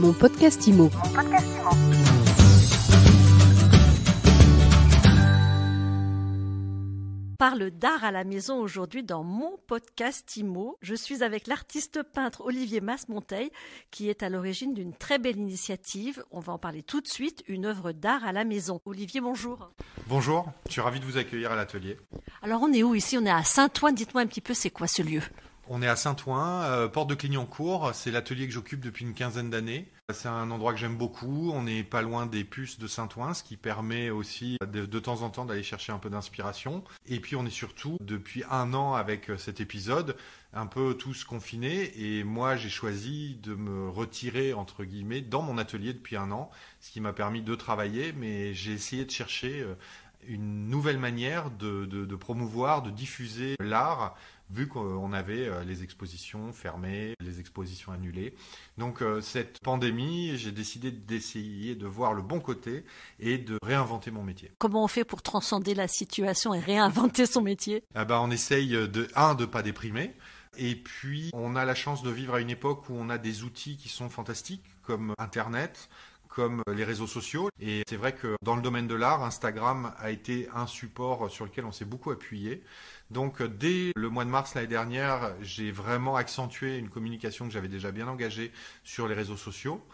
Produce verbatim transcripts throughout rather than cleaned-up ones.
Mon podcast I M O. Mon podcast I M O. On parle d'art à la maison aujourd'hui dans Mon podcast I M O. Je suis avec l'artiste peintre Olivier Masmonteil qui est à l'origine d'une très belle initiative. On va en parler tout de suite, une œuvre d'art à la maison. Olivier, bonjour. Bonjour, je suis ravi de vous accueillir à l'atelier. Alors on est où ici? On est à Saint-Ouen. Dites-moi un petit peu, c'est quoi ce lieu? On est à Saint-Ouen, euh, porte de Clignancourt. C'est l'atelier que j'occupe depuis une quinzaine d'années. C'est un endroit que j'aime beaucoup. On n'est pas loin des puces de Saint-Ouen, ce qui permet aussi de, de temps en temps d'aller chercher un peu d'inspiration. Et puis on est surtout, depuis un an avec cet épisode, un peu tous confinés. Et moi, j'ai choisi de me retirer, entre guillemets, dans mon atelier depuis un an, ce qui m'a permis de travailler. Mais j'ai essayé de chercher une nouvelle manière de, de, de promouvoir, de diffuser l'art, vu qu'on avait les expositions fermées, les expositions annulées. Donc cette pandémie, j'ai décidé d'essayer de voir le bon côté et de réinventer mon métier. Comment on fait pour transcender la situation et réinventer son métier? Ah bah on essaye, de, un, de ne pas déprimer. Et puis, on a la chance de vivre à une époque où on a des outils qui sont fantastiques, comme Internet, comme les réseaux sociaux. Et c'est vrai que dans le domaine de l'art, Instagram a été un support sur lequel on s'est beaucoup appuyé. Donc dès le mois de mars l'année dernière, j'ai vraiment accentué une communication que j'avais déjà bien engagée sur les réseaux sociaux.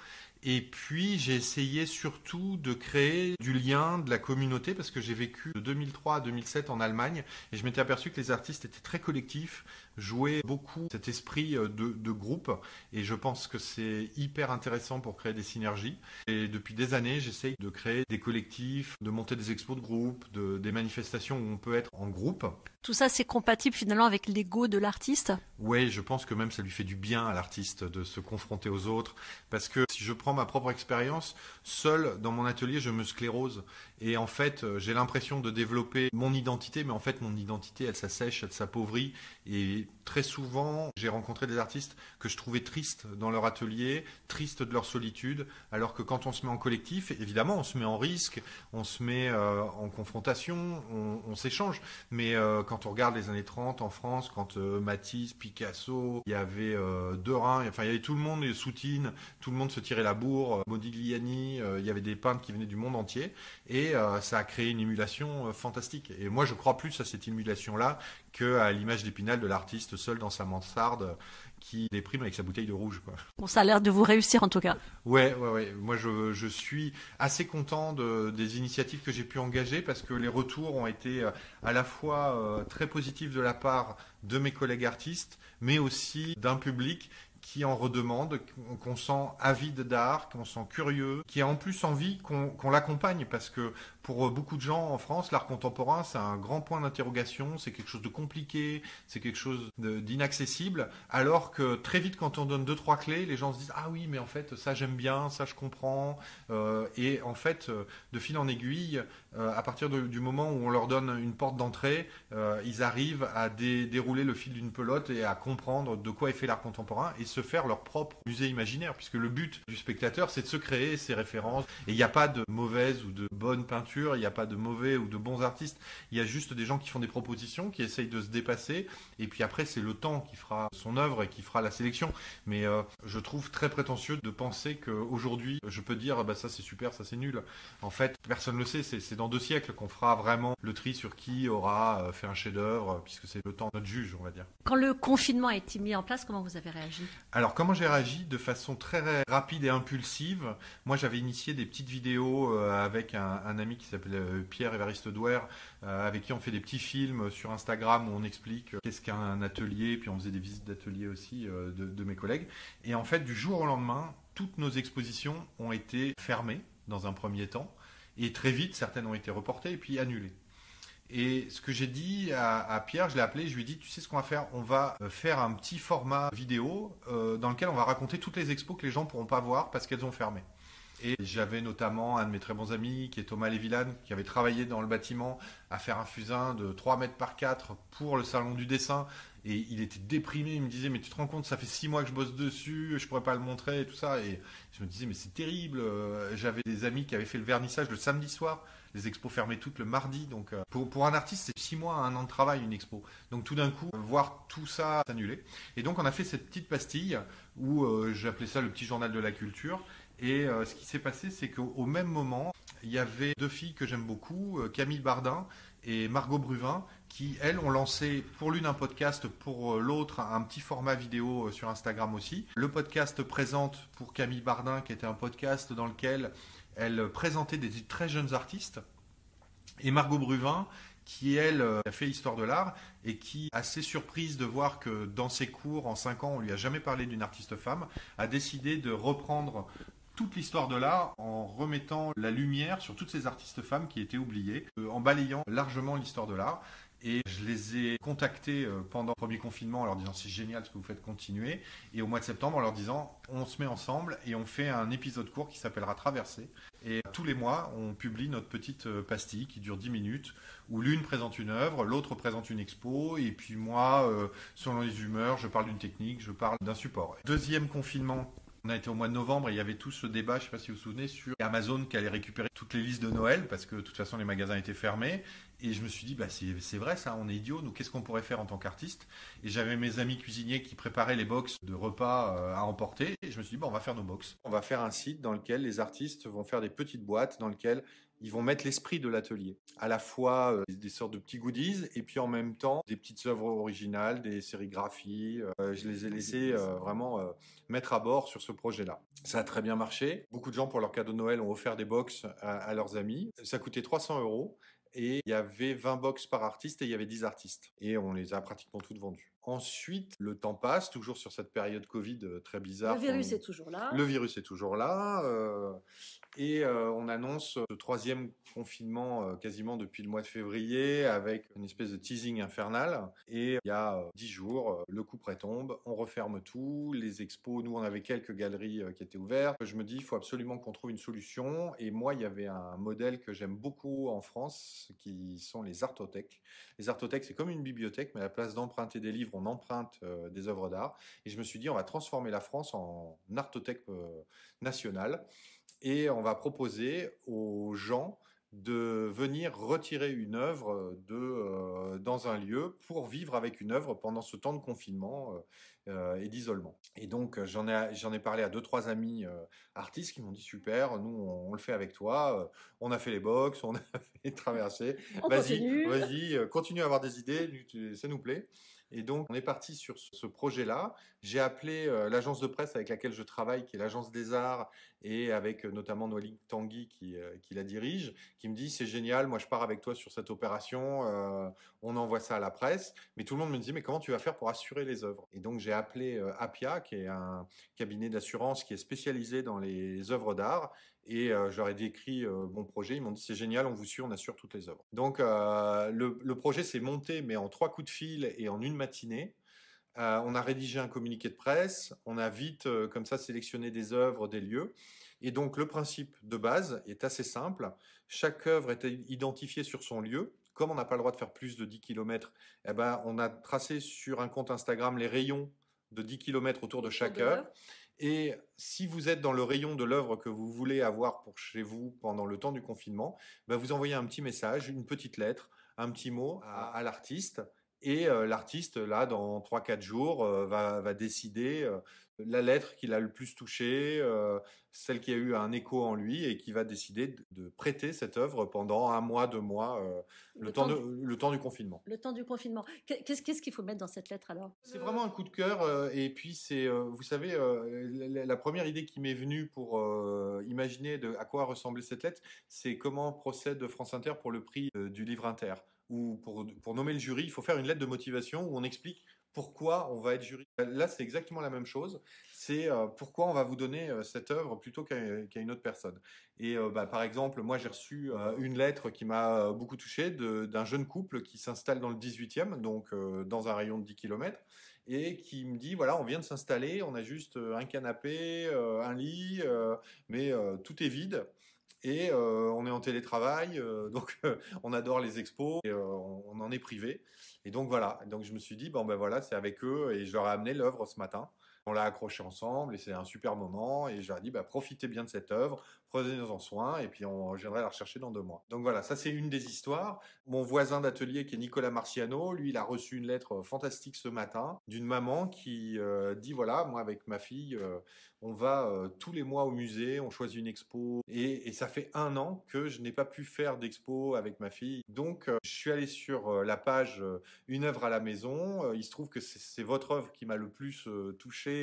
Et puis j'ai essayé surtout de créer du lien, de la communauté, parce que j'ai vécu de deux mille trois à deux mille sept en Allemagne et je m'étais aperçu que les artistes étaient très collectifs, jouaient beaucoup cet esprit de, de groupe, et je pense que c'est hyper intéressant pour créer des synergies. Et depuis des années, j'essaye de créer des collectifs, de monter des expos de groupe, de, des manifestations où on peut être en groupe. Tout ça, c'est compatible finalement avec l'ego de l'artiste? Oui, je pense que même ça lui fait du bien à l'artiste de se confronter aux autres, parce que si je prends ma propre expérience, seul dans mon atelier, je me sclérose. Et en fait, j'ai l'impression de développer mon identité, mais en fait, mon identité, elle s'assèche, elle s'appauvrit. Et très souvent, j'ai rencontré des artistes que je trouvais tristes dans leur atelier, tristes de leur solitude, alors que quand on se met en collectif, évidemment, on se met en risque, on se met euh, en confrontation, on, on s'échange. Mais euh, quand on regarde les années trente en France, quand euh, Matisse, Picasso, il y avait euh, Derain, enfin, il y avait tout le monde, Soutine, tout le monde se tirait la bourre, Modigliani, euh, il y avait des peintres qui venaient du monde entier. Et Et ça a créé une émulation fantastique. Et moi, je crois plus à cette émulation-là qu'à l'image d'Épinal de l'artiste seul dans sa mansarde qui déprime avec sa bouteille de rouge, quoi. Bon, ça a l'air de vous réussir en tout cas. Ouais, ouais, ouais. Moi, je, je suis assez content de, des initiatives que j'ai pu engager, parce que les retours ont été à la fois très positifs de la part de mes collègues artistes, mais aussi d'un public qui en redemande, qu'on sent avide d'art, qu'on sent curieux, qui a en plus envie qu'on qu'on l'accompagne, parce que pour beaucoup de gens en France, l'art contemporain, c'est un grand point d'interrogation, c'est quelque chose de compliqué, c'est quelque chose d'inaccessible, alors que très vite, quand on donne deux, trois clés, les gens se disent « Ah oui, mais en fait, ça j'aime bien, ça je comprends euh, ». Et en fait, de fil en aiguille, euh, à partir de, du moment où on leur donne une porte d'entrée, euh, ils arrivent à dé, dérouler le fil d'une pelote et à comprendre de quoi est fait l'art contemporain, et se faire leur propre musée imaginaire, puisque le but du spectateur, c'est de se créer ses références. Et il n'y a pas de mauvaise ou de bonne peinture, il n'y a pas de mauvais ou de bons artistes, il y a juste des gens qui font des propositions, qui essayent de se dépasser, et puis après c'est le temps qui fera son œuvre et qui fera la sélection. Mais euh, je trouve très prétentieux de penser qu'aujourd'hui je peux dire bah, ça c'est super, ça c'est nul. En fait, personne ne le sait, c'est, c'est dans deux siècles qu'on fera vraiment le tri sur qui aura fait un chef-d'œuvre, puisque c'est le temps de notre juge, on va dire. Quand le confinement a été mis en place, comment vous avez réagi? Alors, comment j'ai réagi? De façon très rapide et impulsive. Moi, j'avais initié des petites vidéos avec un, un ami qui s'appelle Pierre Évariste Douer, avec qui on fait des petits films sur Instagram où on explique qu'est-ce qu'un atelier, puis on faisait des visites d'ateliers aussi de, de mes collègues. Et en fait, du jour au lendemain, toutes nos expositions ont été fermées dans un premier temps, et très vite, certaines ont été reportées et puis annulées. Et ce que j'ai dit à, à Pierre, je l'ai appelé, je lui ai dit, tu sais ce qu'on va faire? On va faire un petit format vidéo euh, dans lequel on va raconter toutes les expos que les gens ne pourront pas voir parce qu'elles ont fermé. Et j'avais notamment un de mes très bons amis qui est Thomas Lévilane, qui avait travaillé dans le bâtiment à faire un fusain de trois mètres par quatre pour le salon du dessin. et il était déprimé, il me disait mais tu te rends compte, ça fait six mois que je bosse dessus, je pourrais pas le montrer et tout ça, et je me disais mais c'est terrible, j'avais des amis qui avaient fait le vernissage le samedi soir, les expos fermaient toutes le mardi, donc pour, pour un artiste c'est six mois, un an de travail une expo, donc tout d'un coup voir tout ça s'annuler, et donc on a fait cette petite pastille où euh, j'appelais ça le petit journal de la culture. Et euh, ce qui s'est passé, c'est qu'au même moment, il y avait deux filles que j'aime beaucoup, euh, Camille Bardin et Margot Bruvin, qui, elles, ont lancé pour l'une un podcast, pour euh, l'autre un petit format vidéo euh, sur Instagram aussi. Le podcast présente pour Camille Bardin, qui était un podcast dans lequel elle présentait des très jeunes artistes, et Margot Bruvin, qui, elle, euh, a fait Histoire de l'art, et qui, assez surprise de voir que dans ses cours, en cinq ans, on ne lui a jamais parlé d'une artiste femme, a décidé de reprendre toute l'histoire de l'art en remettant la lumière sur toutes ces artistes femmes qui étaient oubliées, en balayant largement l'histoire de l'art. Et je les ai contactés pendant le premier confinement en leur disant c'est génial ce que vous faites, continuer. Et au mois de septembre en leur disant on se met ensemble et on fait un épisode court qui s'appellera Traversée. Et tous les mois on publie notre petite pastille qui dure dix minutes où l'une présente une œuvre, l'autre présente une expo et puis moi selon les humeurs je parle d'une technique, je parle d'un support. Deuxième confinement. On a été au mois de novembre et il y avait tout ce débat, je ne sais pas si vous vous souvenez, sur Amazon qui allait récupérer toutes les listes de Noël parce que de toute façon les magasins étaient fermés. Et je me suis dit, bah, c'est vrai ça, on est idiots, nous qu'est-ce qu'on pourrait faire en tant qu'artiste? Et j'avais mes amis cuisiniers qui préparaient les box de repas à emporter. Et je me suis dit, bah, on va faire nos box. On va faire un site dans lequel les artistes vont faire des petites boîtes, dans lesquelles ils vont mettre l'esprit de l'atelier. À la fois euh, des sortes de petits goodies et puis en même temps des petites œuvres originales, des sérigraphies. Euh, je les ai laissés euh, vraiment euh, mettre à bord sur ce projet-là. Ça a très bien marché. Beaucoup de gens, pour leur cadeau de Noël, ont offert des box à, à leurs amis. Ça coûtait trois cents euros et il y avait vingt box par artiste et il y avait dix artistes. Et on les a pratiquement toutes vendues. Ensuite, le temps passe, toujours sur cette période Covid très bizarre. Le virus on... est toujours là. Le virus est toujours là. Euh... Et euh, on annonce le troisième confinement euh, quasiment depuis le mois de février avec une espèce de teasing infernal. Et il y a dix euh, jours, euh, le coup près tombe, on referme tout, les expos. Nous, on avait quelques galeries euh, qui étaient ouvertes. Je me dis, il faut absolument qu'on trouve une solution. Et moi, il y avait un modèle que j'aime beaucoup en France qui sont les artothèques. Les artothèques, c'est comme une bibliothèque, mais à la place d'emprunter des livres, on emprunte euh, des œuvres d'art. Et je me suis dit, on va transformer la France en artothèque euh, nationale. Et on va proposer aux gens de venir retirer une œuvre de, euh, dans un lieu pour vivre avec une œuvre pendant ce temps de confinement euh, et d'isolement. Et donc, j'en ai, j'en ai parlé à deux, trois amis euh, artistes qui m'ont dit « Super, nous, on, on le fait avec toi. On a fait les box, on a fait les traversées. Vas-y, vas-y, continue à avoir des idées, ça nous plaît. » Et donc, on est parti sur ce projet-là. J'ai appelé euh, l'agence de presse avec laquelle je travaille, qui est l'agence des arts, et avec euh, notamment Noélie Tanguy qui, euh, qui la dirige, qui me dit « c'est génial, moi je pars avec toi sur cette opération, euh, on envoie ça à la presse ». Mais tout le monde me dit « mais comment tu vas faire pour assurer les œuvres ?» Et donc, j'ai appelé euh, Apia, qui est un cabinet d'assurance qui est spécialisé dans les œuvres d'art, et euh, je leur ai décrit euh, mon projet. Ils m'ont dit « c'est génial, on vous suit, on assure toutes les œuvres ». Donc, euh, le, le projet s'est monté, mais en trois coups de fil et en une matinée. Euh, on a rédigé un communiqué de presse, on a vite, euh, comme ça, sélectionné des œuvres, des lieux. Et donc, le principe de base est assez simple. Chaque œuvre est identifiée sur son lieu. Comme on n'a pas le droit de faire plus de dix kilomètres, eh ben, on a tracé sur un compte Instagram les rayons de dix kilomètres autour de chaque œuvre. Et si vous êtes dans le rayon de l'œuvre que vous voulez avoir pour chez vous pendant le temps du confinement, ben, vous envoyez un petit message, une petite lettre, un petit mot à, à l'artiste. Et euh, l'artiste, là, dans trois quatre jours, euh, va, va décider euh, la lettre qu'il a le plus touchée, euh, celle qui a eu un écho en lui et qui va décider de, de prêter cette œuvre pendant un mois, deux mois, euh, le, le, temps temps du, de, le temps du confinement. Le temps du confinement. Qu'est-ce qu'est-ce qu'il faut mettre dans cette lettre alors? C'est vraiment un coup de cœur euh, et puis c'est, euh, vous savez, euh, la, la première idée qui m'est venue pour euh, imaginer de, à quoi ressemblait cette lettre, c'est comment procède France Inter pour le prix euh, du livre Inter. Ou pour, pour nommer le jury, il faut faire une lettre de motivation où on explique pourquoi on va être jury. Là, c'est exactement la même chose. C'est euh, pourquoi on va vous donner euh, cette œuvre plutôt qu'à qu'à une autre personne. Et euh, bah, par exemple, moi, j'ai reçu euh, une lettre qui m'a euh, beaucoup touché d'un jeune couple qui s'installe dans le dix-huitième, donc euh, dans un rayon de dix kilomètres, et qui me dit, voilà, on vient de s'installer, on a juste un canapé, euh, un lit, euh, mais euh, tout est vide. Et euh, on est en télétravail, euh, donc euh, on adore les expos, et, euh, on, on en est privé. Et donc voilà, donc je me suis dit, bon ben voilà, c'est avec eux, et je leur ai amené l'œuvre ce matin. On l'a accrochée ensemble, et c'est un super moment, et je leur ai dit, bah, profitez bien de cette œuvre, prenez-en soin, et puis on reviendra la rechercher dans deux mois. Donc voilà, ça c'est une des histoires. Mon voisin d'atelier qui est Nicolas Marciano, lui il a reçu une lettre fantastique ce matin d'une maman qui euh, dit, voilà, moi avec ma fille, euh, on va euh, tous les mois au musée, on choisit une expo, et, et ça fait un an que je n'ai pas pu faire d'expo avec ma fille. Donc euh, je suis allé sur euh, la page euh, Une œuvre à la maison. Il se trouve que c'est votre œuvre qui m'a le plus euh, touché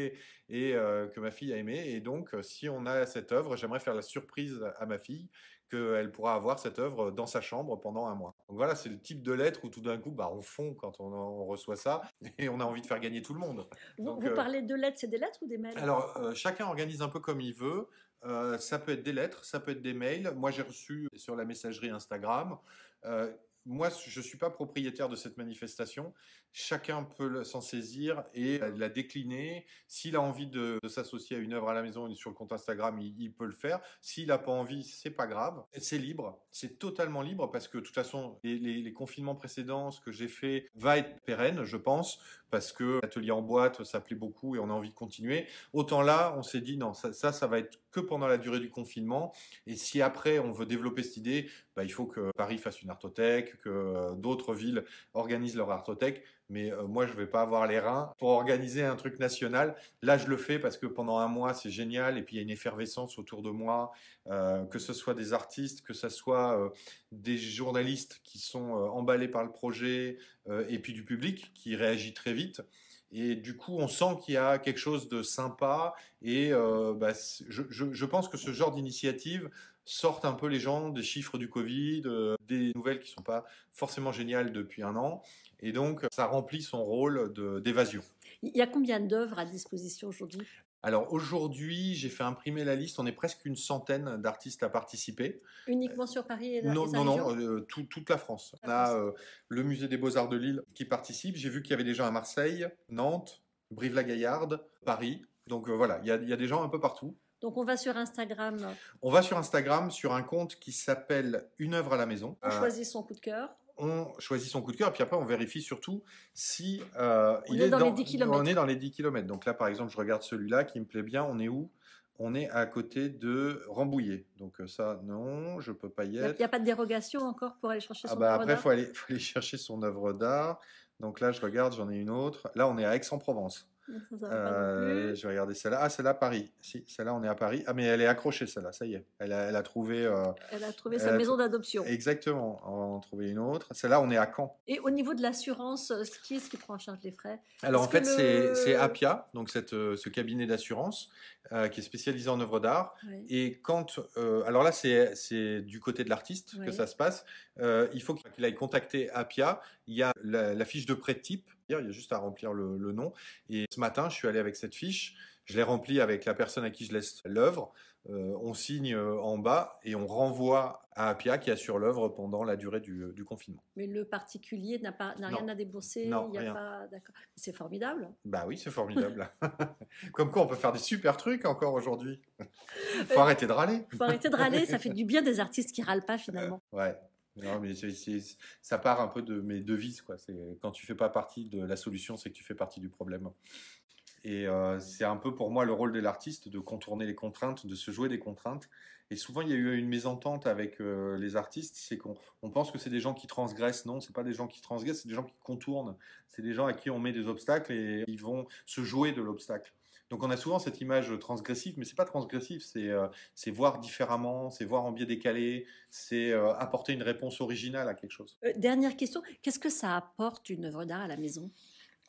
et euh, que ma fille a aimé. Et donc, si on a cette œuvre, j'aimerais faire la surprise à ma fille qu'elle pourra avoir cette œuvre dans sa chambre pendant un mois. Donc voilà, c'est le type de lettre où tout d'un coup, bah, on fond quand on, on reçoit ça et on a envie de faire gagner tout le monde. Vous, donc, vous euh... parlez de lettres, c'est des lettres ou des mails? Alors, euh, chacun organise un peu comme il veut. Euh, ça peut être des lettres, ça peut être des mails. Moi, j'ai reçu sur la messagerie Instagram... Euh, Moi, je suis pas propriétaire de cette manifestation. Chacun peut s'en saisir et la décliner. S'il a envie de, de s'associer à une œuvre à la maison sur le compte Instagram, il, il peut le faire. S'il a pas envie, c'est pas grave. C'est libre. C'est totalement libre parce que, de toute façon, les, les, les confinements précédents, ce que j'ai fait, va être pérenne, je pense, parce que l'atelier en boîte, ça plaît beaucoup et on a envie de continuer. Autant là, on s'est dit non, ça, ça, ça va être que pendant la durée du confinement. Et si après, on veut développer cette idée, bah, il faut que Paris fasse une artothèque, que d'autres villes organisent leur artothèque, mais moi je vais pas avoir les reins pour organiser un truc national. Là je le fais parce que pendant un mois c'est génial, et puis il y a une effervescence autour de moi, euh, que ce soit des artistes, que ce soit euh, des journalistes qui sont euh, emballés par le projet, euh, et puis du public qui réagit très vite. Et du coup, on sent qu'il y a quelque chose de sympa. Et euh, bah, je, je, je pense que ce genre d'initiative sortent un peu les gens des chiffres du Covid, euh, des nouvelles qui sont pas forcément géniales depuis un an. Et donc, ça remplit son rôle de, d'évasion. Il y a combien d'œuvres à disposition aujourd'hui ? Alors aujourd'hui, j'ai fait imprimer la liste. On est presque une centaine d'artistes à participer. Uniquement sur Paris et la région ? Non, non, non, euh, tout, toute la France. On a euh, le musée des Beaux-Arts de Lille qui participe. J'ai vu qu'il y avait des gens à Marseille, Nantes, Brive-la-Gaillarde, Paris. Donc euh, voilà, il y a, y a des gens un peu partout. Donc on va sur Instagram. On va sur Instagram sur un compte qui s'appelle Une œuvre à la maison. On euh... choisit son coup de cœur. On choisit son coup de cœur, et puis après, on vérifie surtout si euh, il est, est dans, dans les dix kilomètres. On est dans les dix kilomètres. Donc là, par exemple, je regarde celui-là qui me plaît bien. On est où ? On est à côté de Rambouillet. Donc ça, non, je ne peux pas y être. Il n'y a pas de dérogation encore pour aller chercher son ah bah, œuvre d'art ? Après, il faut aller, faut aller chercher son œuvre d'art. Donc là, je regarde, j'en ai une autre. Là, on est à Aix-en-Provence. Euh, je vais regarder celle-là. Ah, celle-là, Paris. Si, celle-là, on est à Paris. Ah, mais elle est accrochée, celle-là. Ça y est. Elle a, elle a trouvé. Euh, elle a trouvé elle sa a maison trou... d'adoption. Exactement. On va en trouver une autre. Celle-là, on est à Caen. Et au niveau de l'assurance, qui est-ce qui prend en charge les frais? Alors, en fait, le... c'est Apia, donc cette, ce cabinet d'assurance euh, qui est spécialisé en œuvres d'art. Oui. Et quand, euh, alors là, c'est du côté de l'artiste oui. que ça se passe. Euh, il faut qu'il aille contacter Apia. Il y a la, la fiche de prêt type. Il y a juste à remplir le, le nom. Et ce matin, je suis allé avec cette fiche. Je l'ai remplie avec la personne à qui je laisse l'œuvre. Euh, on signe en bas et on renvoie à Apia qui assure l'œuvre pendant la durée du, du confinement. Mais le particulier n'a rien à débourser. Non, il y a pas, d'accord. C'est formidable. Bah oui, c'est formidable. Comme quoi, on peut faire des super trucs encore aujourd'hui. Faut euh, arrêter de râler. Faut arrêter de râler. Ça fait du bien des artistes qui râlent pas finalement. Euh, ouais. Non, mais c'est, c'est, ça part un peu de mes devises, quoi. C'est, quand tu fais pas partie de la solution, c'est que tu fais partie du problème. Et euh, c'est un peu pour moi le rôle de l'artiste de contourner les contraintes, de se jouer des contraintes. Et souvent, il y a eu une mésentente avec euh, les artistes, c'est qu'on on pense que c'est des gens qui transgressent. Non, c'est pas des gens qui transgressent, c'est des gens qui contournent. C'est des gens à qui on met des obstacles et ils vont se jouer de l'obstacle. Donc on a souvent cette image transgressive, mais c'est pas transgressif, c'est euh, c'est voir différemment, c'est voir en biais décalé, c'est euh, apporter une réponse originale à quelque chose. Euh, dernière question, qu'est-ce que ça apporte une œuvre d'art à la maison ?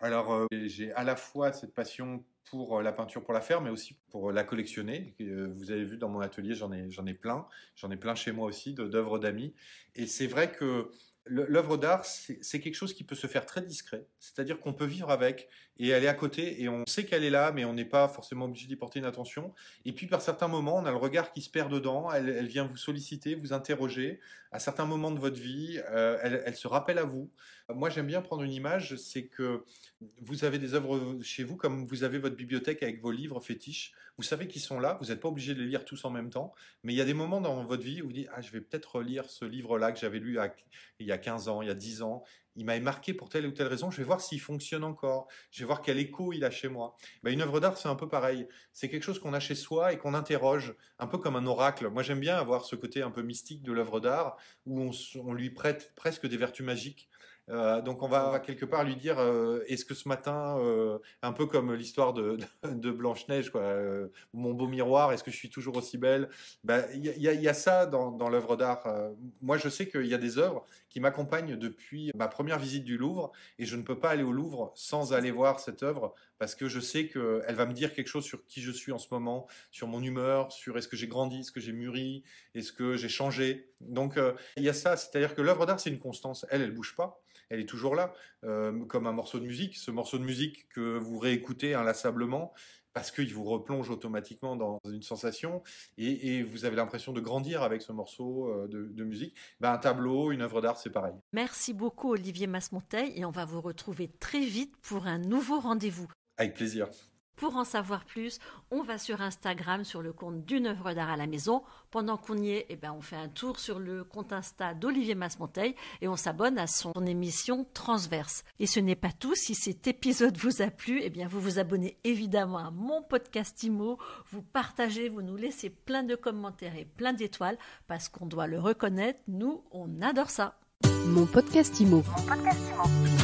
Alors euh, j'ai à la fois cette passion pour la peinture, pour la faire, mais aussi pour la collectionner. Vous avez vu dans mon atelier, j'en ai, j'en ai plein. J'en ai plein chez moi aussi, d'œuvres d'amis. Et c'est vrai que l'œuvre d'art, c'est quelque chose qui peut se faire très discret. C'est-à-dire qu'on peut vivre avec et elle est à côté et on sait qu'elle est là, mais on n'est pas forcément obligé d'y porter une attention. Et puis par certains moments, on a le regard qui se perd dedans, elle, elle vient vous solliciter, vous interroger. À certains moments de votre vie, euh, elle, elle se rappelle à vous. Moi, j'aime bien prendre une image, c'est que vous avez des œuvres chez vous, comme vous avez votre bibliothèque avec vos livres fétiches. Vous savez qu'ils sont là, vous n'êtes pas obligé de les lire tous en même temps, mais il y a des moments dans votre vie où vous dites « Ah, je vais peut-être lire ce livre-là que j'avais lu à, il y a quinze ans, il y a dix ans. » Il m'a marqué pour telle ou telle raison, je vais voir s'il fonctionne encore, je vais voir quel écho il a chez moi. Ben, une œuvre d'art, c'est un peu pareil. C'est quelque chose qu'on a chez soi et qu'on interroge, un peu comme un oracle. Moi, j'aime bien avoir ce côté un peu mystique de l'œuvre d'art, où on, on lui prête presque des vertus magiques. Euh, donc on va, on va quelque part lui dire euh, est-ce que ce matin, euh, un peu comme l'histoire de, de, de Blanche-Neige, quoi, euh, mon beau miroir, est-ce que je suis toujours aussi belle? Ben, y, y, y a ça dans, dans l'œuvre d'art. Euh, moi je sais qu'il y a des œuvres qui m'accompagnent depuis ma première visite du Louvre et je ne peux pas aller au Louvre sans aller voir cette œuvre parce que je sais qu'elle va me dire quelque chose sur qui je suis en ce moment, sur mon humeur, sur est-ce que j'ai grandi, est-ce que j'ai mûri, est-ce que j'ai changé. Donc euh, y a ça, c'est-à-dire que l'œuvre d'art c'est une constance, elle, elle ne bouge pas. Elle est toujours là, euh, comme un morceau de musique. Ce morceau de musique que vous réécoutez inlassablement, parce qu'il vous replonge automatiquement dans une sensation, et, et vous avez l'impression de grandir avec ce morceau de, de musique. Ben, un tableau, une œuvre d'art, c'est pareil. Merci beaucoup Olivier Masmonteil, et on va vous retrouver très vite pour un nouveau rendez-vous. Avec plaisir. Pour en savoir plus, on va sur Instagram, sur le compte d'une œuvre d'art à la maison. Pendant qu'on y est, eh ben, on fait un tour sur le compte Insta d'Olivier Masmonteil et on s'abonne à son émission Transverse. Et ce n'est pas tout. Si cet épisode vous a plu, eh bien, vous vous abonnez évidemment à mon podcast Imo. Vous partagez, vous nous laissez plein de commentaires et plein d'étoiles parce qu'on doit le reconnaître. Nous, on adore ça. Mon podcast Imo. Mon podcast Imo.